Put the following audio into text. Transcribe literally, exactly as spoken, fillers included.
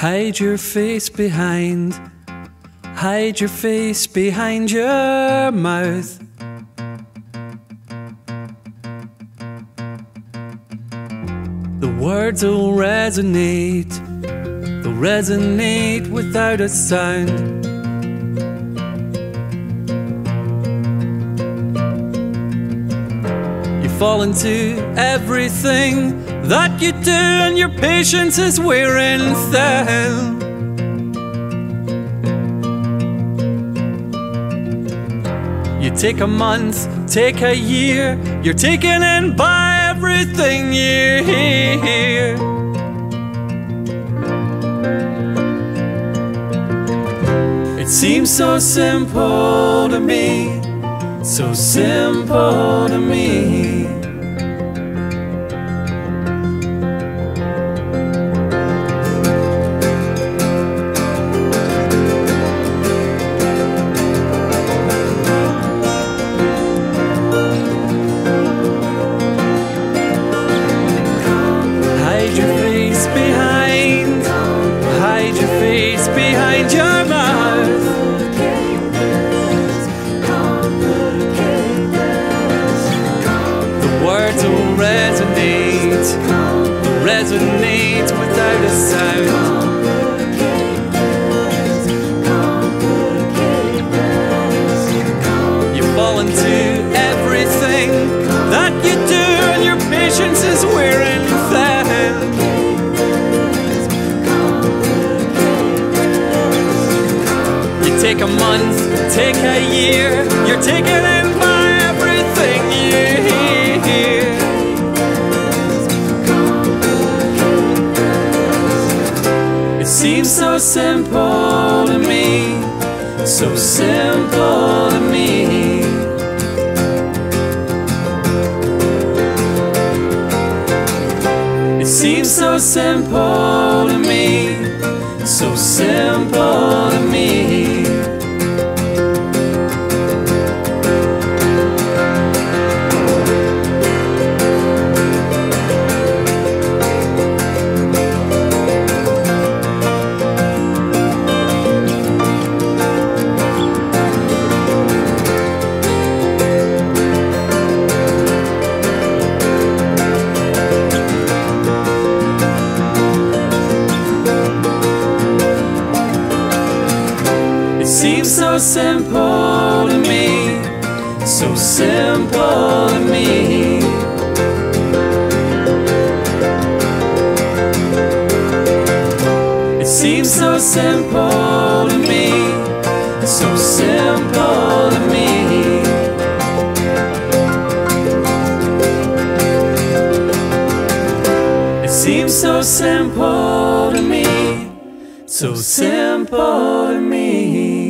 Hide your face behind, hide your face behind your mouth. The words will resonate, they'll resonate without a sound. You fall into everything that you do, and your patience is wearing thin. You take a month, take a year, you're taken in by everything you hear. It seems so simple to me, so simple to me. Behind your mouth, the words will resonate, resonate without a sound. You fall into everything that you do, and your patience is wearing thin. Take a month, take a year, you're taken in by everything you hear. It seems so simple to me, so simple to me. It seems so simple to me, so simple to me. Seems so simple to me, so simple to me. It seems so simple to me, so simple to me. It seems so simple to me, so simple to me.